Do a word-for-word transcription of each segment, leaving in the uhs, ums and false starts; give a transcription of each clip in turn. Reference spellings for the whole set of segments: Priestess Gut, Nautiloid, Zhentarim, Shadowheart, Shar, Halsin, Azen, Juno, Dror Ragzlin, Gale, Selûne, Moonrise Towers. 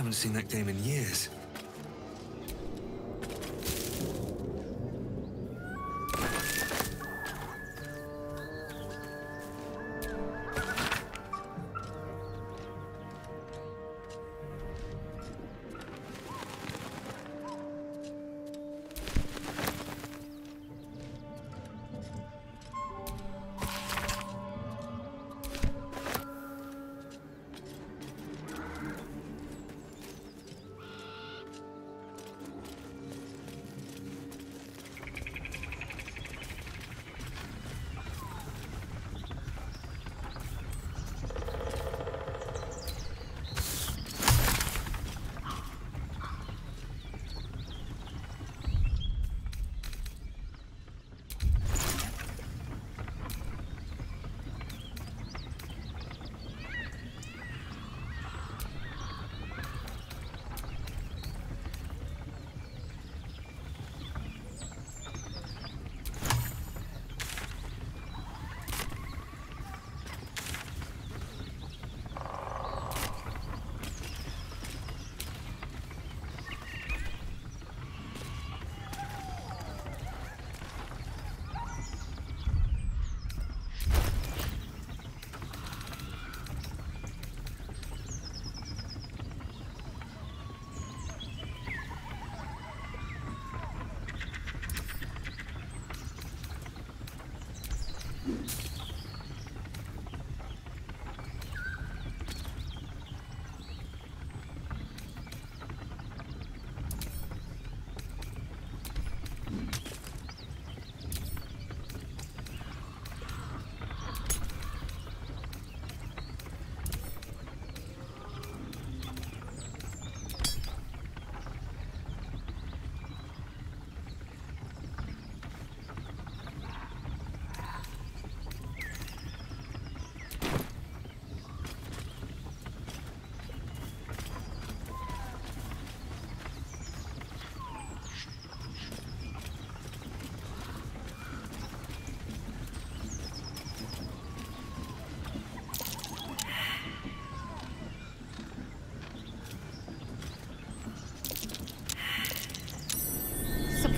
Haven't seen that game in years.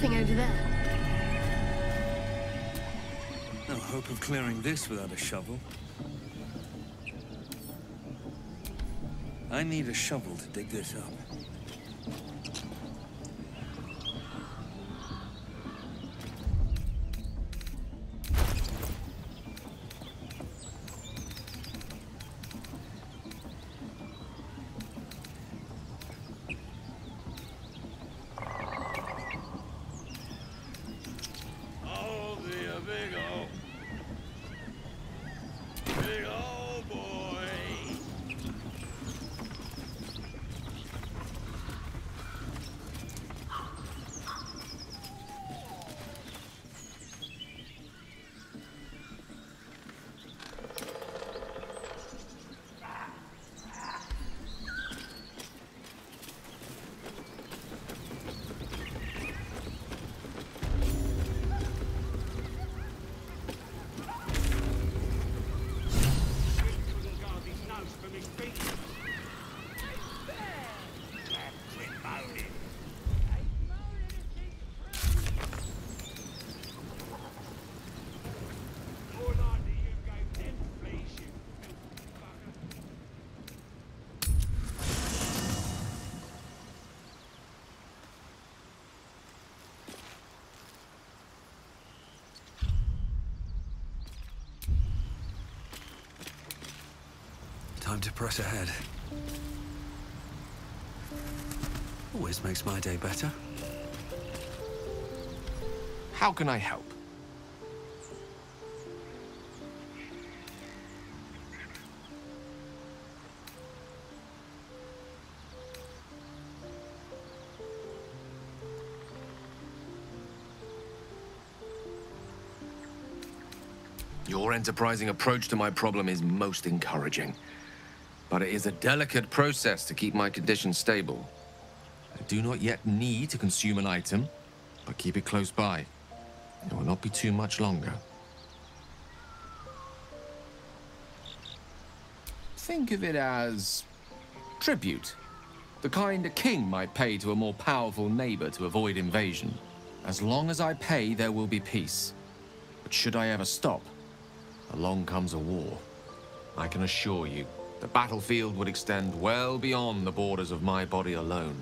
Over there. No hope of clearing this without a shovel. I need a shovel to dig this up. Time to press ahead. Always makes my day better. How can I help? Your enterprising approach to my problem is most encouraging. But it is a delicate process to keep my condition stable. I do not yet need to consume an item, but keep it close by. It will not be too much longer. Think of it as tribute. The kind a king might pay to a more powerful neighbor to avoid invasion. As long as I pay, there will be peace. But should I ever stop, along comes a war. I can assure you, the battlefield would extend well beyond the borders of my body alone.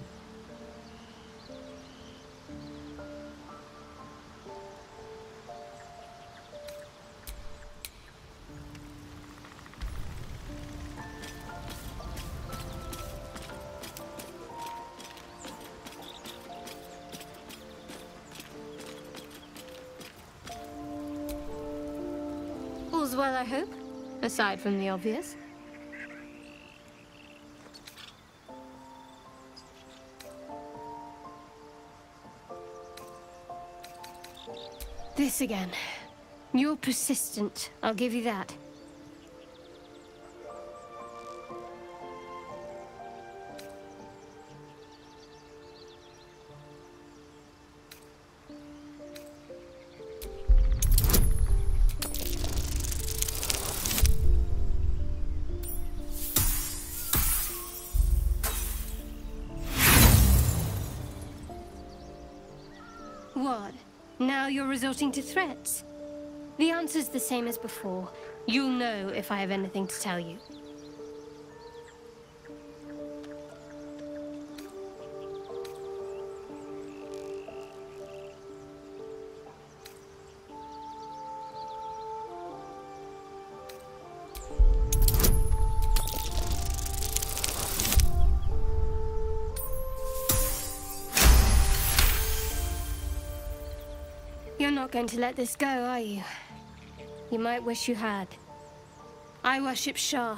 Well, I hope, aside from the obvious. This again. You're persistent, I'll give you that. You're resorting to threats? The answer's the same as before. You'll know if I have anything to tell you. Going to let this go, are you? You might wish you had. I worship Shar,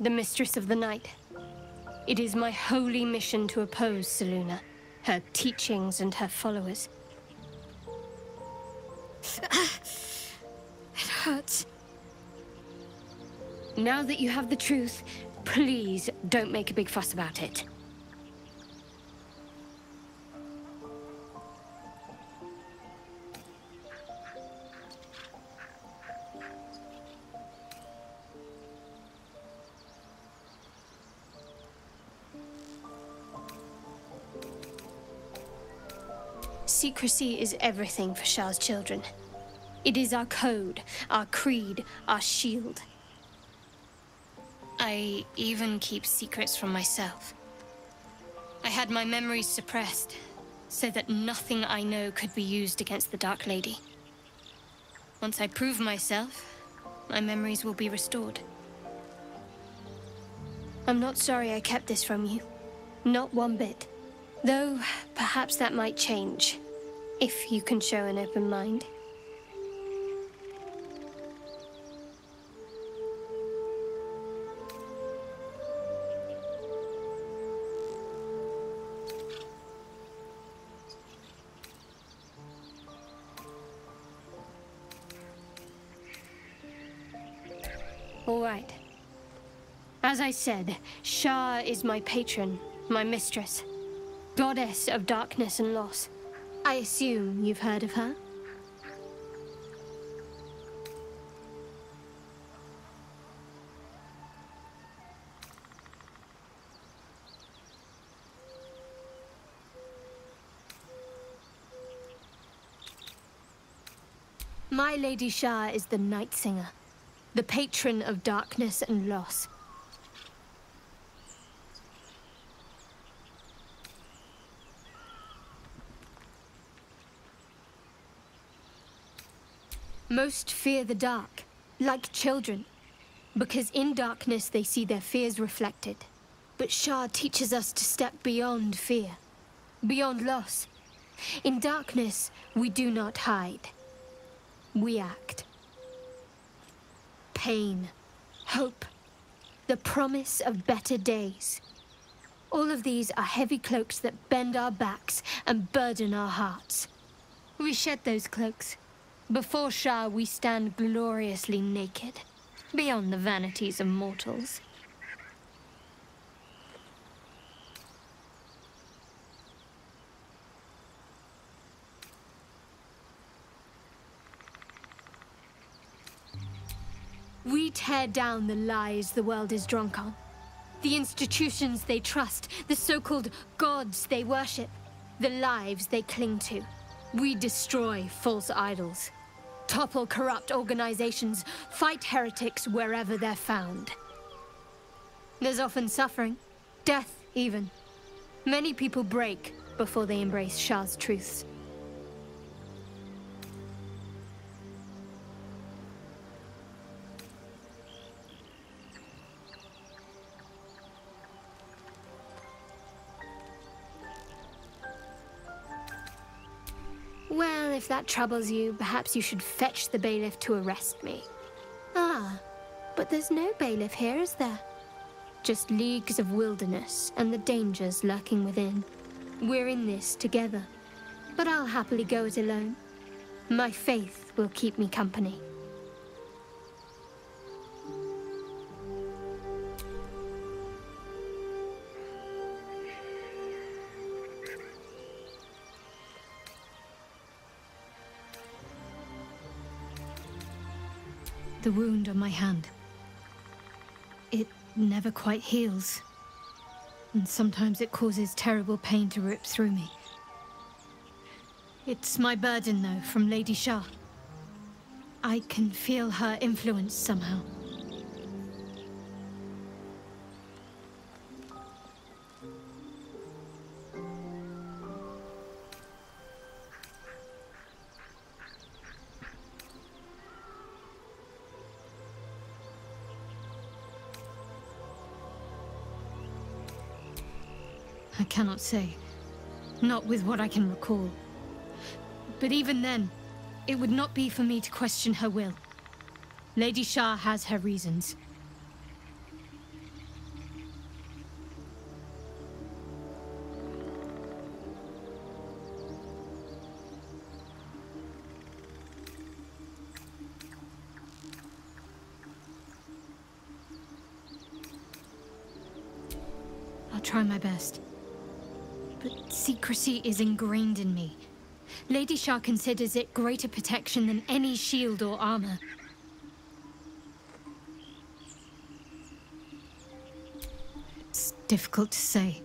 the mistress of the night. It is my holy mission to oppose Selûne, her teachings and her followers. It hurts. Now that you have the truth, please don't make a big fuss about it. Secrecy is everything for Shar's children. It is our code, our creed, our shield. I even keep secrets from myself. I had my memories suppressed, so that nothing I know could be used against the Dark Lady. Once I prove myself, my memories will be restored. I'm not sorry I kept this from you. Not one bit. Though, perhaps that might change. If you can show an open mind. All right. As I said, Shar is my patron, my mistress. Goddess of darkness and loss. I assume you've heard of her? My Lady Shar is the Night Singer, the patron of darkness and loss. Most fear the dark, like children, because in darkness they see their fears reflected. But Shar teaches us to step beyond fear, beyond loss. In darkness, we do not hide. We act. Pain, hope, the promise of better days. All of these are heavy cloaks that bend our backs and burden our hearts. We shed those cloaks. Before Shar, we stand gloriously naked, beyond the vanities of mortals. We tear down the lies the world is drunk on, the institutions they trust, the so-called gods they worship, the lives they cling to. We destroy false idols, topple corrupt organizations, fight heretics wherever they're found. There's often suffering, death even. Many people break before they embrace Shar's truths. Well, if that troubles you, perhaps you should fetch the bailiff to arrest me. Ah, but there's no bailiff here, is there? Just leagues of wilderness and the dangers lurking within. We're in this together, but I'll happily go it alone. My faith will keep me company. The wound on my hand. It never quite heals. And sometimes it causes terrible pain to rip through me. It's my burden, though, from Lady Shar. I can feel her influence somehow. I cannot say, not with what I can recall. But even then, it would not be for me to question her will. Lady Shar has her reasons. I'll try my best. But secrecy is ingrained in me. Lady Shar considers it greater protection than any shield or armor. It's difficult to say.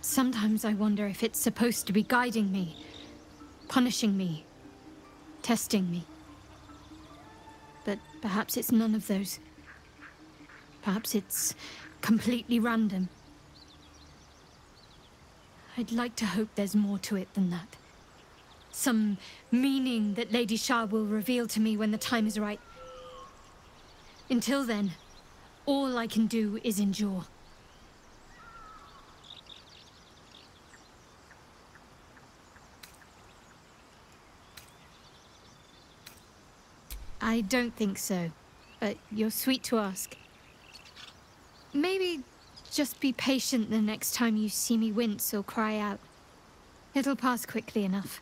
Sometimes I wonder if it's supposed to be guiding me, punishing me, testing me. But perhaps it's none of those. Perhaps it's completely random. I'd like to hope there's more to it than that. Some meaning that Lady Shar will reveal to me when the time is right. Until then, all I can do is endure. I don't think so, but you're sweet to ask. Maybe just be patient the next time you see me wince or cry out. It'll pass quickly enough.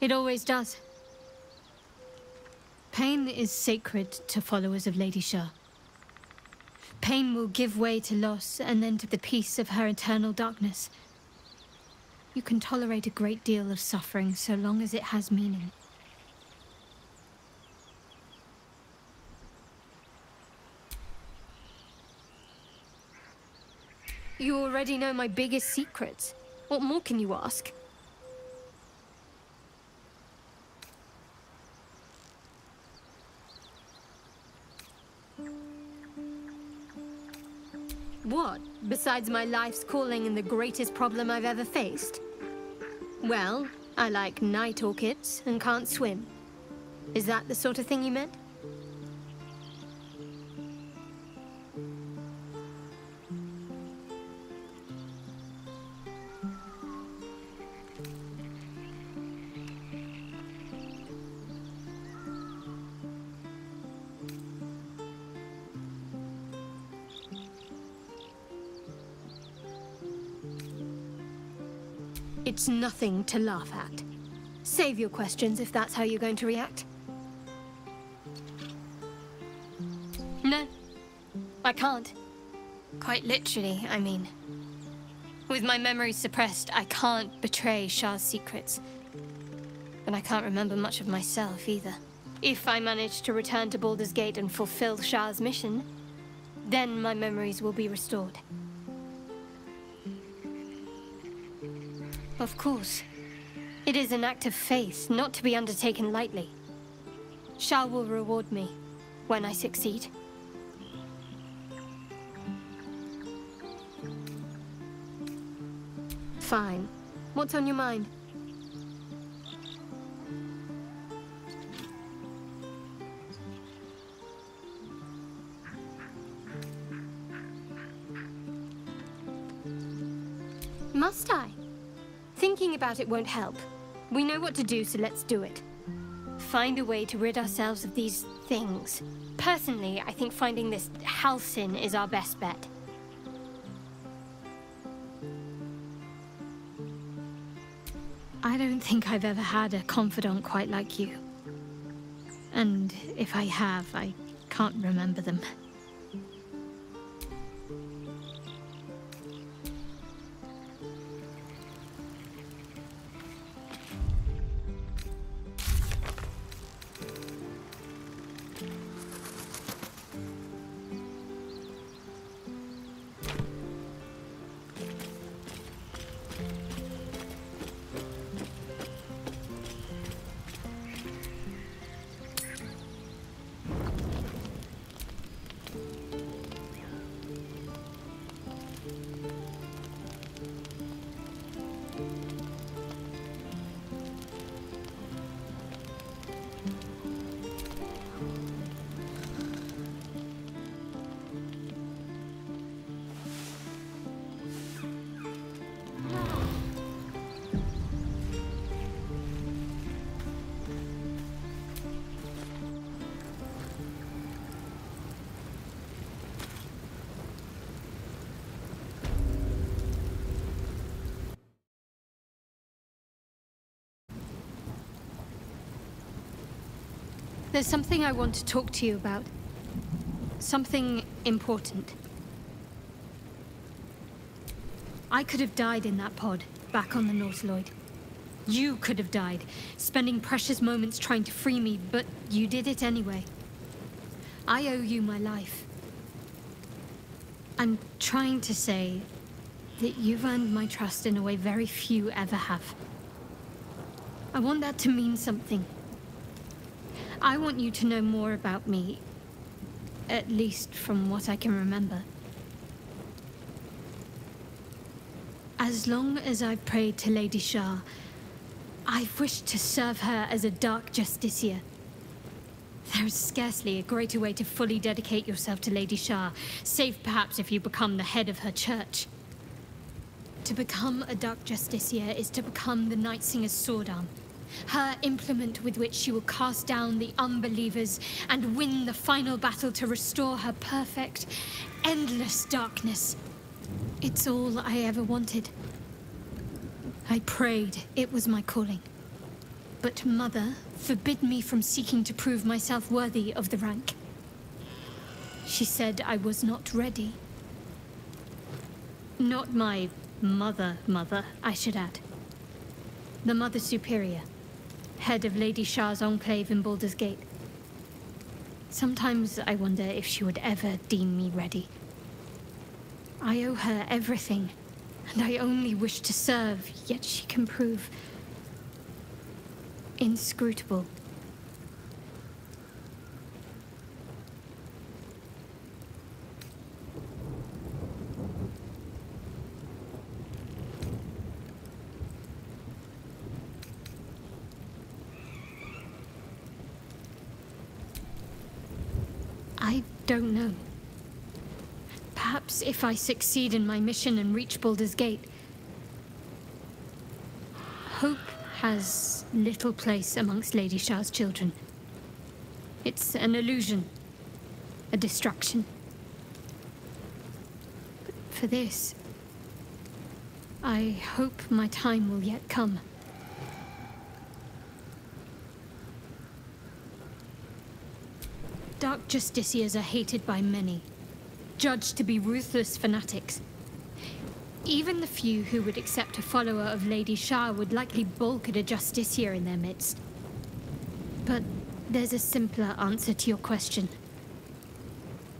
It always does. Pain is sacred to followers of Lady Shar. Pain will give way to loss and then to the peace of her eternal darkness. You can tolerate a great deal of suffering so long as it has meaning. You already know my biggest secrets. What more can you ask? What, besides my life's calling and the greatest problem I've ever faced? Well, I like night orchids and can't swim. Is that the sort of thing you meant? It's nothing to laugh at. Save your questions if that's how you're going to react. No, I can't. Quite literally, I mean. With my memory suppressed, I can't betray Shar's secrets. And I can't remember much of myself either. If I manage to return to Baldur's Gate and fulfill Shar's mission, Then my memories will be restored. Of course. It is an act of faith, not to be undertaken lightly. Shar will reward me when I succeed. Fine. What's on your mind? Must I? Thinking about it won't help. We know what to do, so let's do it. Find a way to rid ourselves of these things. Personally, I think finding this Halsin is our best bet. I don't think I've ever had a confidant quite like you. And if I have, I can't remember them. There's something I want to talk to you about. Something important. I could have died in that pod, back on the Nautiloid. You could have died, spending precious moments trying to free me, but you did it anyway. I owe you my life. I'm trying to say that you've earned my trust in a way very few ever have. I want that to mean something. I want you to know more about me, at least from what I can remember. As long as I've prayed to Lady Shar, I've wished to serve her as a dark justiciar. There is scarcely a greater way to fully dedicate yourself to Lady Shar, save perhaps if you become the head of her church. To become a dark justiciar is to become the Night Singer's sword arm. Her implement with which she will cast down the unbelievers and win the final battle to restore her perfect, endless darkness. It's all I ever wanted. I prayed it was my calling. But Mother forbid me from seeking to prove myself worthy of the rank. She said I was not ready. Not my mother, mother, I should add. The Mother Superior. Head of Lady Shar's enclave in Baldur's Gate. Sometimes I wonder if she would ever deem me ready. I owe her everything, and I only wish to serve, yet she can prove inscrutable. Don't know. Perhaps if I succeed in my mission and reach Baldur's Gate, hope has little place amongst Lady Shar's children. It's an illusion, a distraction. But for this, I hope my time will yet come. Dark Justiciars are hated by many, judged to be ruthless fanatics. Even the few who would accept a follower of Lady Shar would likely balk at a Justiciar in their midst. But there's a simpler answer to your question.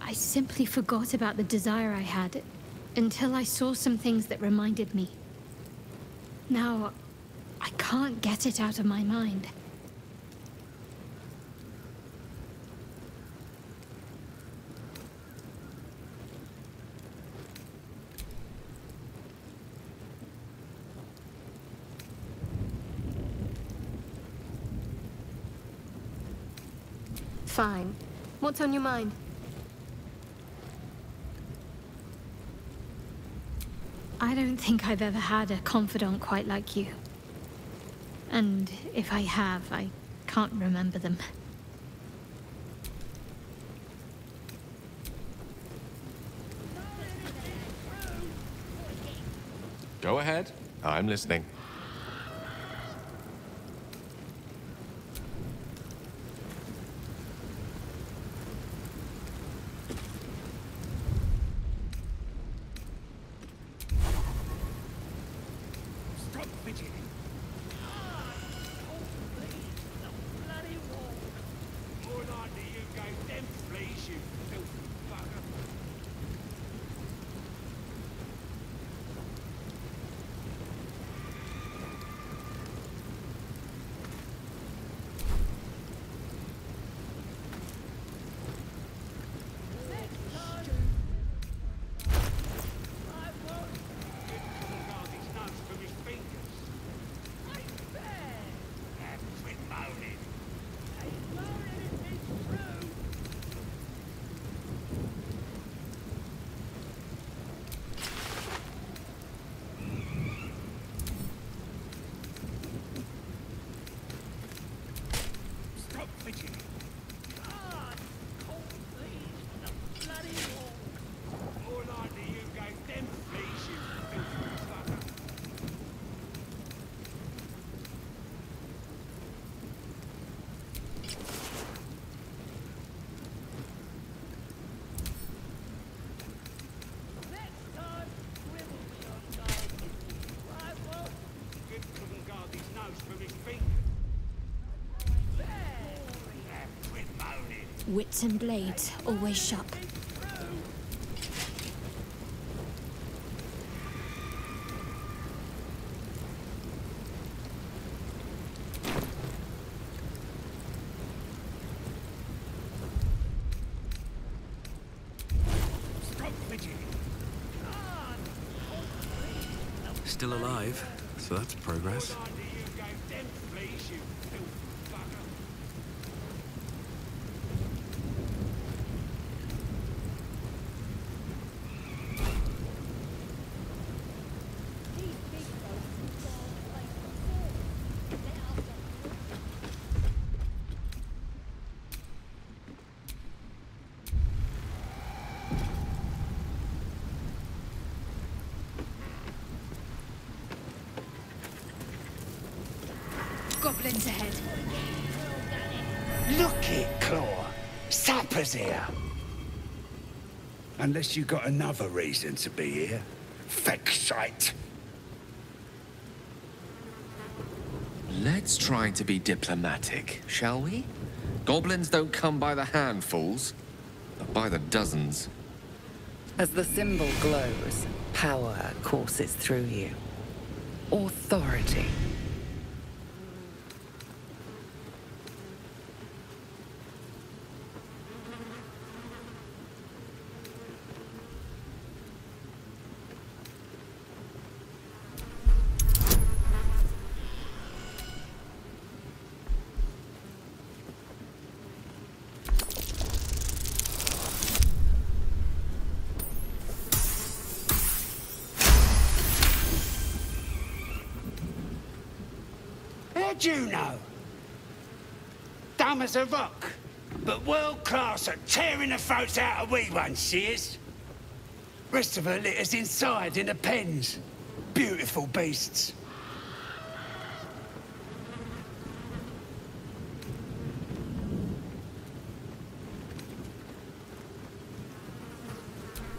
I I simply forgot about the desire I had until I saw some things that reminded me. Now, I can't get it out of my mind. Fine. What's on your mind? I don't think I've ever had a confidant quite like you. And if I have, I can't remember them. Go ahead. I'm listening. Wits and blades, always sharp. Still alive, so that's progress. Goblins ahead. Looky, Claw. Sapper's here. Unless you got another reason to be here. Fexite. Let's try to be diplomatic, shall we? Goblins don't come by the handfuls, but by the dozens. As the symbol glows, power courses through you. Authority. Juno. Dumb as a rock, but world-class at tearing the throats out of wee ones, she is. Rest of her litters inside in the pens. Beautiful beasts.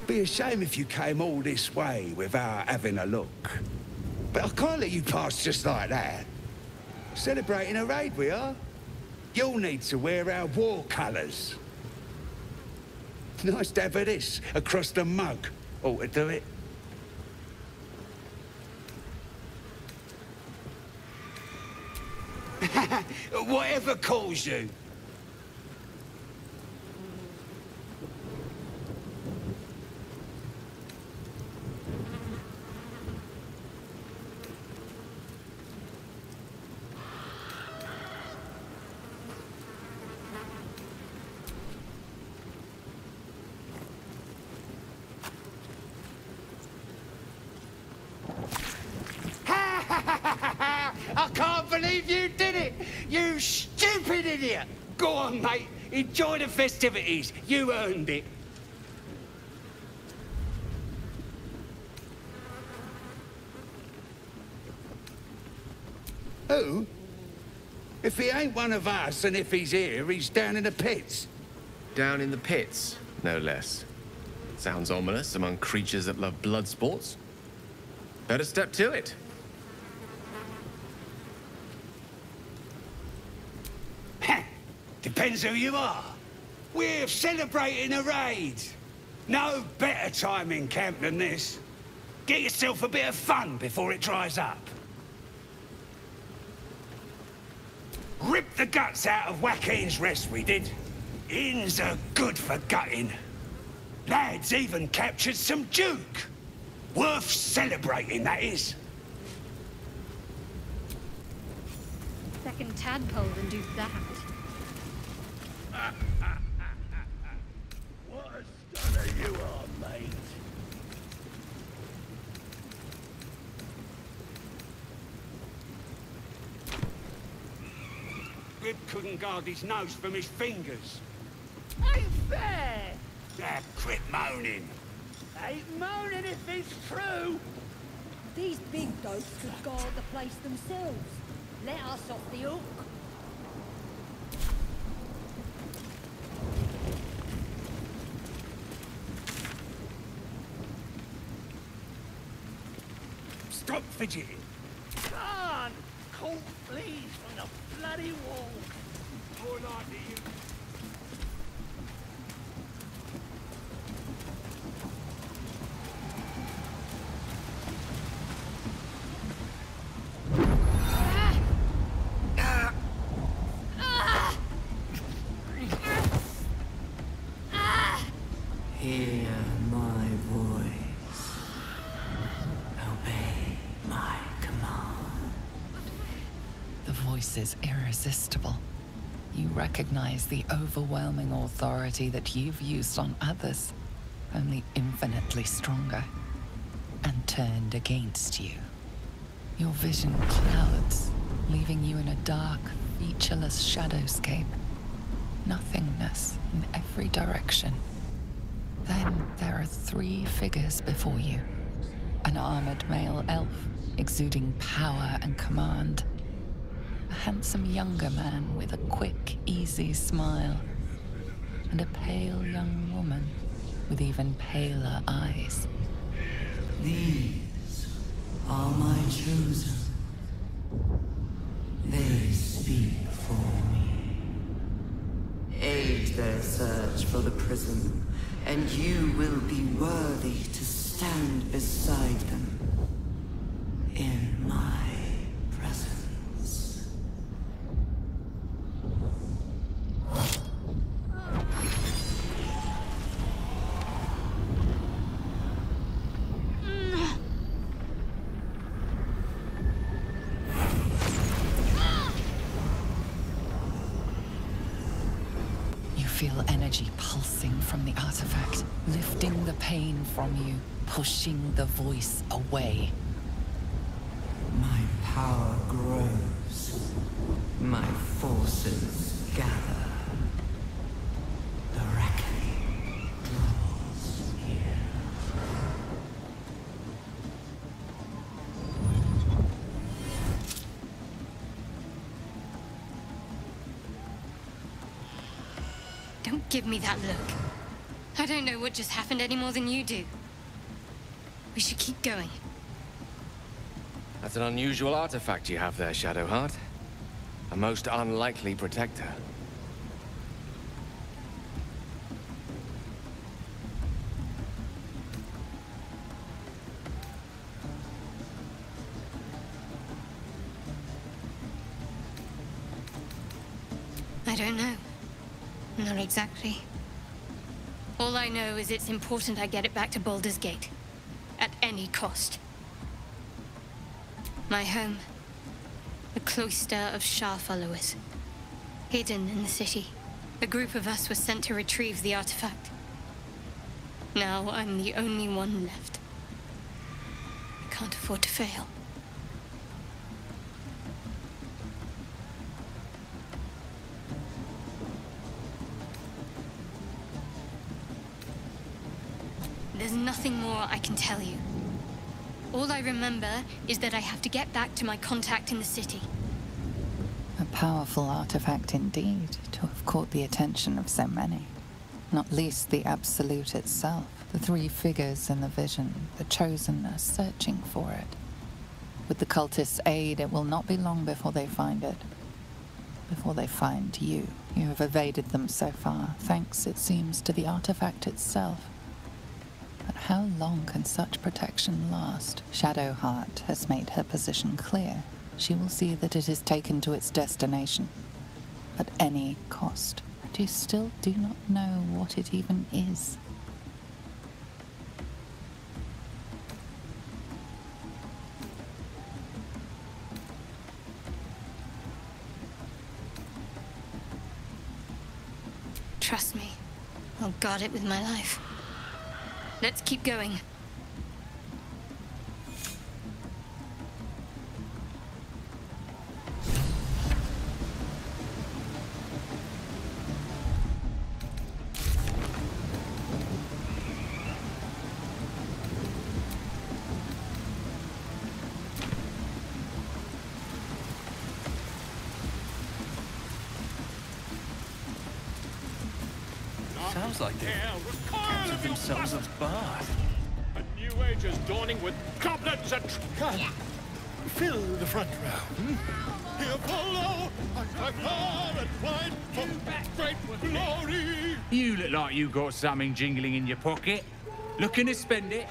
Be a shame if you came all this way without having a look. But I can't let you pass just like that. Celebrating a raid, we are. You'll need to wear our war colours. Nice to have of this across the mug. Ought to do it. Whatever calls you. Mate, enjoy the festivities. You earned it. Who? If he ain't one of us, and if he's here, he's down in the pits. Down in the pits, no less. Sounds ominous among creatures that love blood sports. Better step to it. Depends who you are. We're celebrating a raid. No better time in camp than this. Get yourself a bit of fun before it dries up. Rip the guts out of Joaquin's rest we did. Inns are good for gutting. Lads even captured some duke. Worth celebrating, that is. Second tadpole than do that. What a stunner you are, mate. Good couldn't guard his nose from his fingers. Ain't fair! Ah, quit moaning. Ain't moaning if it's true. These big goats could guard the place themselves. Let us off the hook. Stop fidgeting! God! Cold fleas from the bloody wall! More likely you... is irresistible. You recognize the overwhelming authority that you've used on others, only infinitely stronger, and turned against you. Your vision clouds, leaving you in a dark, featureless shadowscape. Nothingness in every direction. Then there are three figures before you. An armored male elf, exuding power and command. A handsome younger man with a quick, easy smile, and a pale young woman with even paler eyes. These are my chosen. They speak for me. Aid their search for the prison, and you will be worthy to stand beside them in my presence. From you, pushing the voice away. My power grows. My forces gather. The reckoning draws near. Don't give me that look. I don't know what just happened any more than you do. We should keep going. That's an unusual artifact you have there, Shadowheart. A most unlikely protector. don't know. Not exactly. All I know is it's important I get it back to Baldur's Gate. At any cost. My home. The cloister of Shar followers. Hidden in the city. A group of us were sent to retrieve the artifact. Now I'm the only one left. I can't afford to fail. There's nothing more I can tell you. All I remember is that I have to get back to my contact in the city. A powerful artifact indeed, to have caught the attention of so many. Not least the Absolute itself. The three figures in the vision, the Chosen, are searching for it. With the cultist's aid, it will not be long before they find it. Before they find you. You have evaded them so far, thanks, it seems, to the artifact itself. But how long can such protection last? Shadowheart has made her position clear. She will see that it is taken to its destination. At any cost. But you still do not know what it even is. Trust me. I'll guard it with my life. Let's keep going. Sounds like they captured themselves a bath. A new age is dawning with goblins and come. Yeah. Fill the front row. Hmm? Here follow, I far and wide for great glory. You look like you got something jingling in your pocket. Looking to spend it?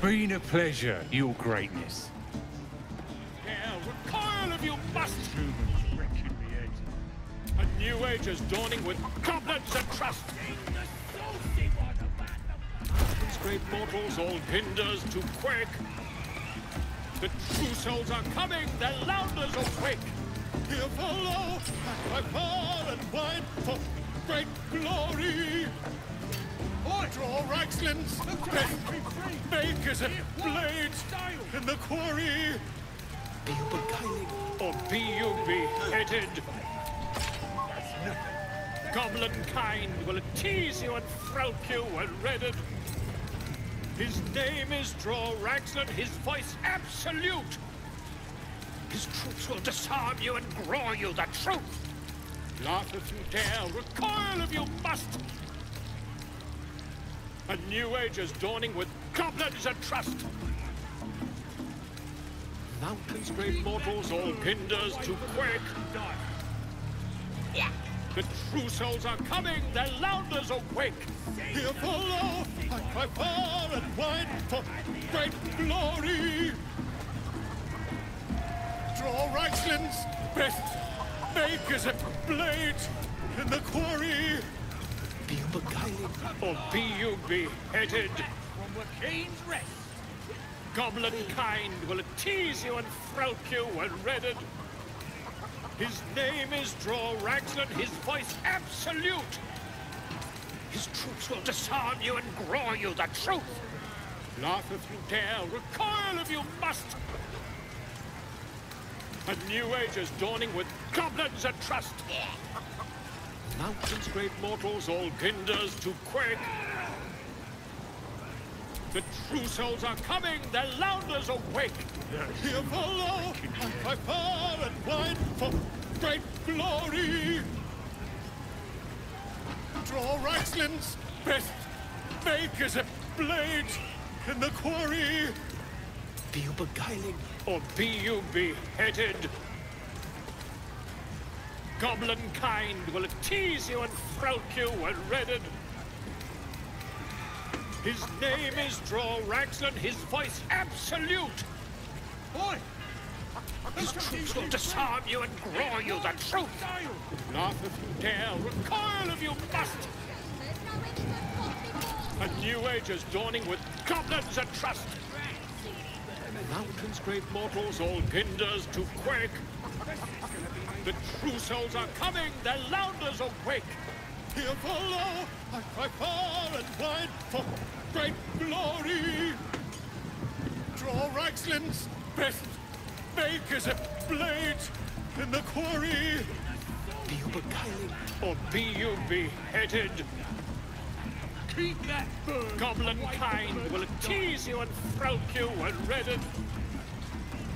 Been a pleasure, your greatness. Hell, recoil of your must humans recreate. A new age is dawning with goblets and trust. These great mortals all hinders to quake. The true souls are coming, their louders awake. Here follow, by far and wide, for great glory. Dror Ragzlin's bakers and blades in the quarry. Be you beguiled, or be you beheaded. Goblin kind will tease you and throat you when redded. His name is Dror Ragzlin, his voice absolute. His troops will disarm you and grow you the truth. Laugh if you dare, recoil if you must. A new age is dawning with goblins and trust. Mountains, great mortals, all hinders to quake. The true souls are coming, their louders awake. Here follow, I cry far and wide for great glory. Dror Ragzlin's best makers and blades in the quarry. Be you beguiled, or be you beheaded. From the king's rest. Goblin kind will tease you and throat you when redded. His name is Dror Ragzlin, his voice absolute. His troops will disarm you and grow you the truth. Laugh if you dare, recoil if you must. A new age is dawning with goblins and trust. Mountains, great mortals, all kinders to quake. The true souls are coming, their louders awake. Here follow, by far and wide, for great glory. Dror Ragzlin's best makers and blades in the quarry. Be you beguiled, or be you beheaded. Goblin kind will tease you and throat you when redded. His name is Dror Ragzlin, his voice absolute. Boy, his troops will disarm you and grow you the truth. Laugh if you dare, recoil if you must. A new age is dawning with goblins and trust. Mountains, great mortals, all hinders to quake. The true souls are coming, their Lounders awake! Here for law, I cry far and wide for great glory! Dror Ragzlin's best make is a blade in the quarry! Be you beguiled, or be you beheaded! Keep that bird! Goblin kind will tease you and frolic you and redden!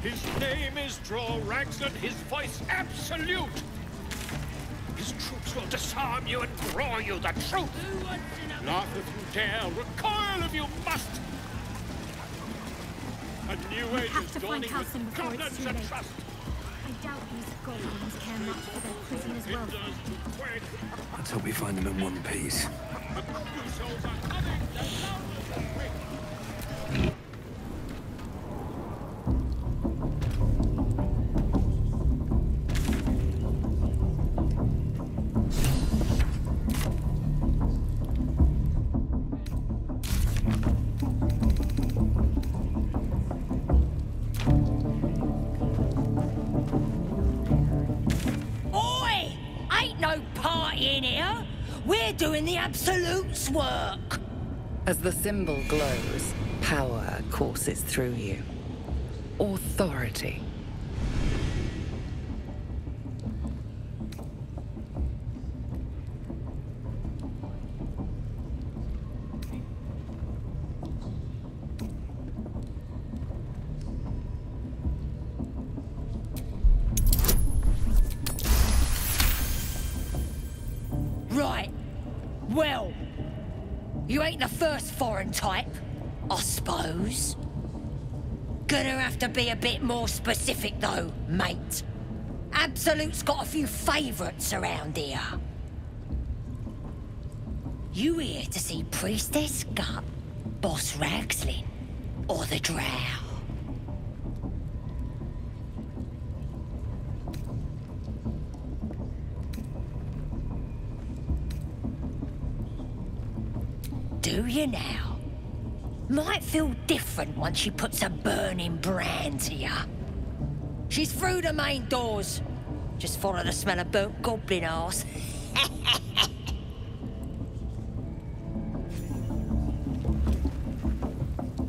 His name is Dror Ragzlin, his voice absolute! His troops will disarm you and draw you the truth! Laugh if you dare, recoil if you must! A new age is dawning with goblins to trust! I doubt these goblins care much for their prisoners' welfare. Let's hope we find them in one piece. The true souls are coming, the loudest and quick! Doing the Absolute's work! As the symbol glows, power courses through you. Authority. Foreign type, I suppose. Gonna have to be a bit more specific though, mate. Absolute's got a few favourites around here. You here to see Priestess Gut, Boss Ragzlin, or the Drow? Do you now? Might feel different once she puts a burning brand to you. She's through the main doors. Just follow the smell of burnt goblin arse.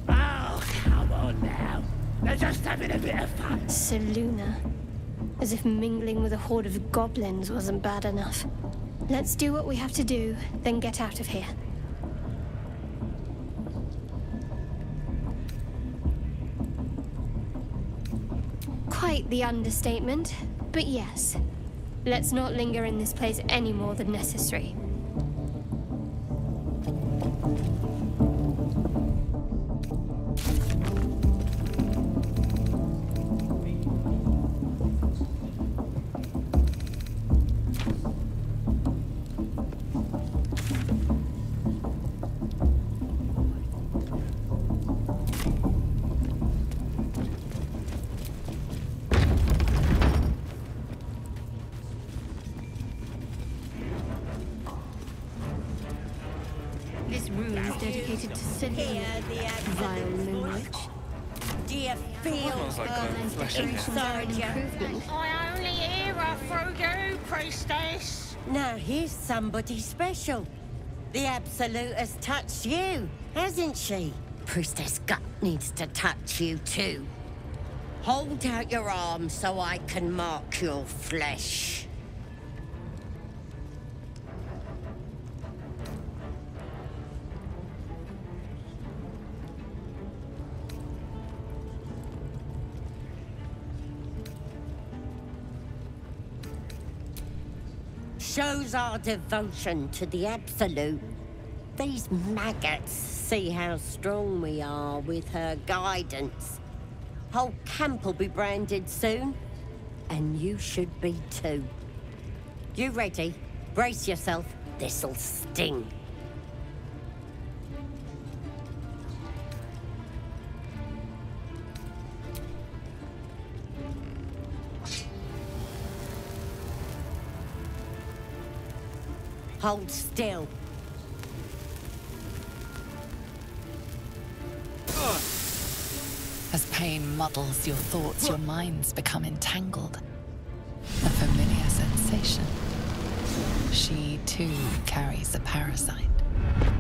Oh, come on now. They're just having a bit of fun. Selûne. As if mingling with a horde of goblins wasn't bad enough. Let's do what we have to do, then get out of here. Quite the understatement, but yes. Let's not linger in this place any more than necessary. I only hear her through you, Priestess. Now here's somebody special. The Absolute has touched you, hasn't she? Priestess Gut needs to touch you too. Hold out your arm so I can mark your flesh. Shows our devotion to the Absolute. These maggots see how strong we are with her guidance. Whole camp will be branded soon, and you should be too. You ready? Brace yourself. This'll sting. Hold still. As pain muddles your thoughts, your minds become entangled. she too carries a parasite.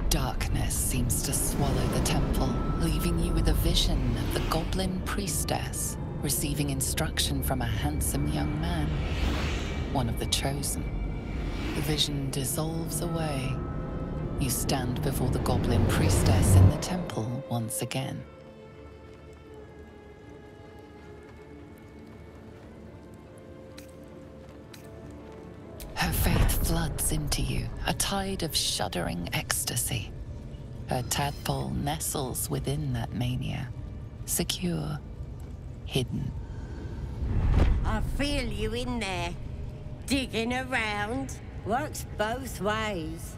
Darkness seems to swallow the temple, leaving you with a vision of the goblin priestess receiving instruction from a handsome young man, one of the chosen. The vision dissolves away. You stand before the goblin priestess in the temple once again. Her faith floods into you, a tide of shuddering ecstasy. Her tadpole nestles within that mania, secure, hidden. I feel you in there, digging around. Works both ways.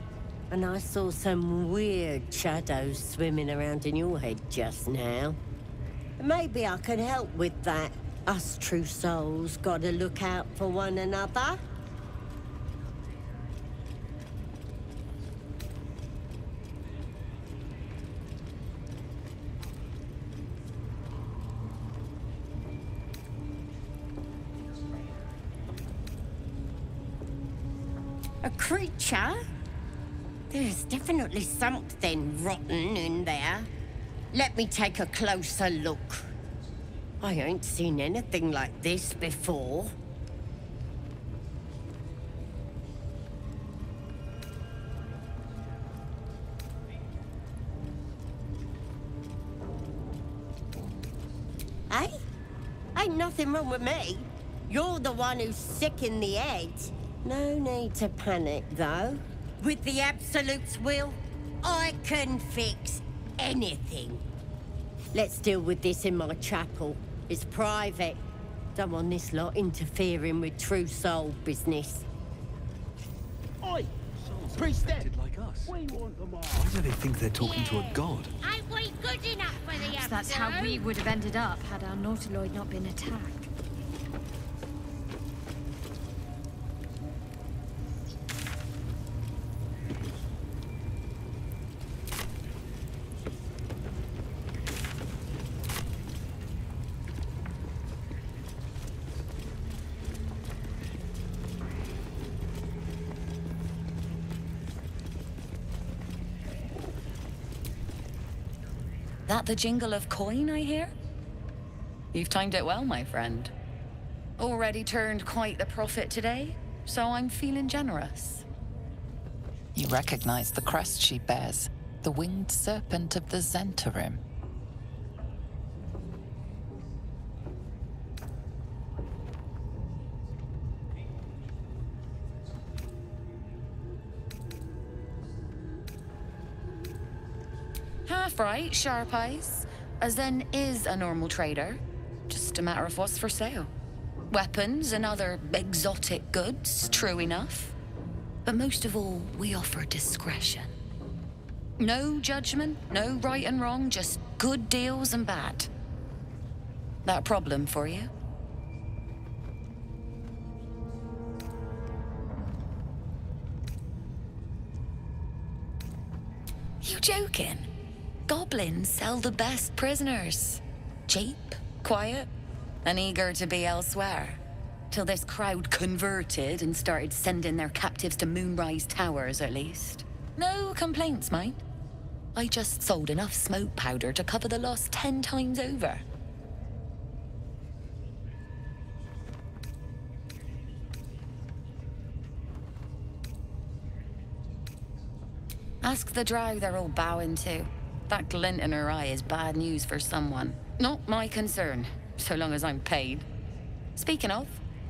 And I saw some weird shadows swimming around in your head just now. Maybe I can help with that. Us true souls gotta look out for one another. A creature? There's definitely something rotten in there. Let me take a closer look. I ain't seen anything like this before. Hey? Ain't nothing wrong with me. You're the one who's sick in the head. No need to panic, though. With the Absolute's will, I can fix anything. Let's deal with this in my chapel. It's private. Don't want this lot interfering with true soul business. Oi! Priestess! Like us. We want them all. Why do they think they're talking yeah. to a god? Ain't we good enough for the Absolute? That's how we would have ended up had our Nautiloid not been attacked. That the jingle of coin I hear? You've timed it well, my friend. Already turned quite the profit today, so I'm feeling generous. You recognize the crest she bears, the winged serpent of the Zhentarim. Right, sharp eyes. Azen is a normal trader. Just a matter of what's for sale. Weapons and other exotic goods, true enough. But most of all, we offer discretion. No judgment, no right and wrong, just good deals and bad. That problem for you? You joking? Goblins sell the best prisoners. Cheap, quiet, and eager to be elsewhere. Till this crowd converted and started sending their captives to Moonrise Towers, at least. No complaints, mind. I just sold enough smoke powder to cover the loss ten times over. Ask the drow they're all bowing to. That glint in her eye is bad news for someone. Not my concern, so long as I'm paid. Speaking of,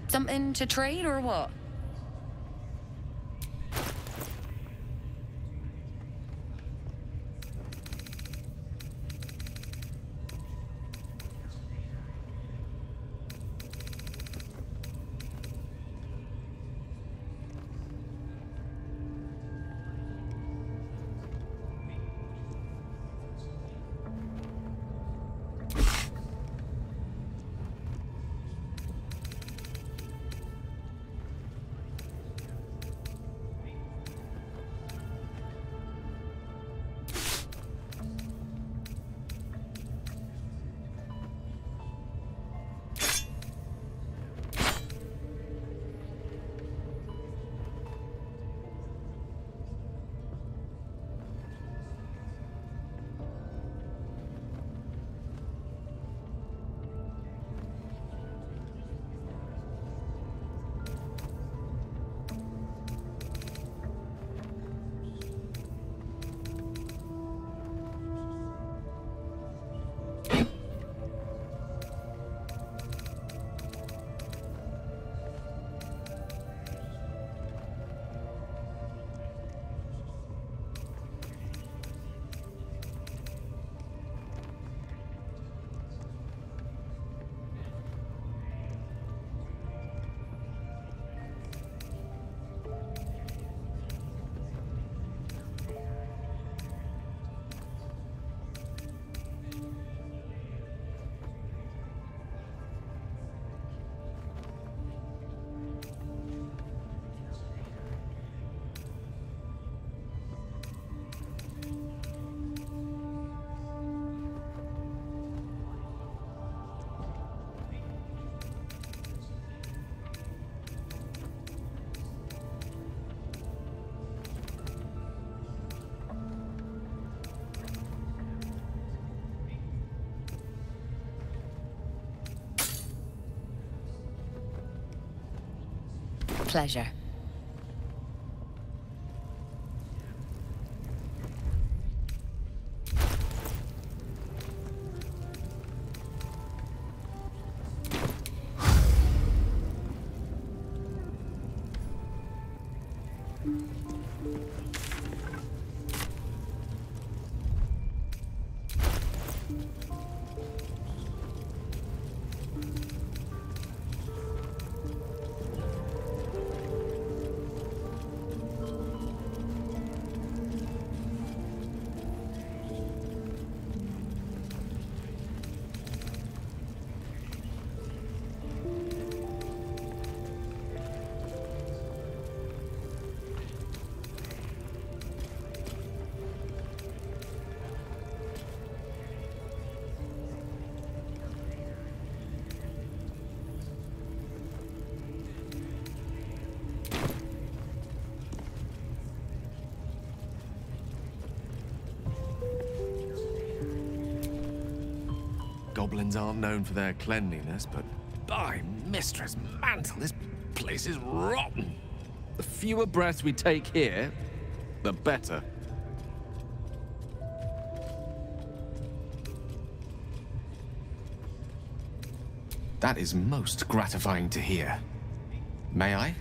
something to trade or what? pleasure. Goblins aren't known for their cleanliness, but by Mistress Mantle, this place is rotten. The fewer breaths we take here, the better. That is most gratifying to hear. May I?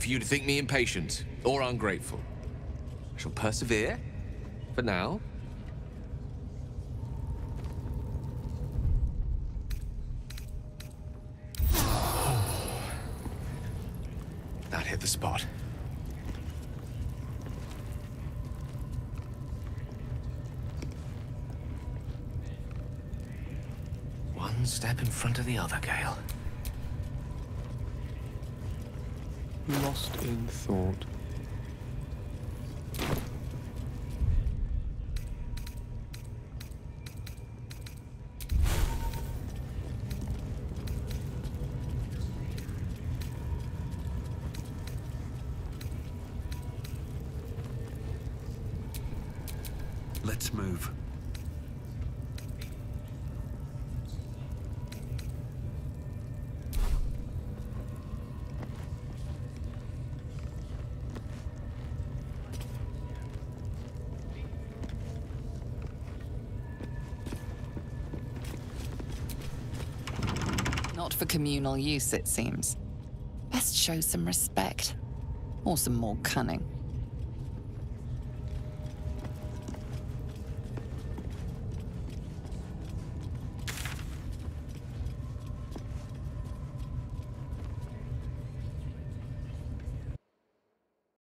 For you to think me impatient or ungrateful. I shall persevere for now. That hit the spot. One step in front of the other, Gale. Lost in thought. Let's move. For communal use, it seems. Best show some respect, or some more cunning.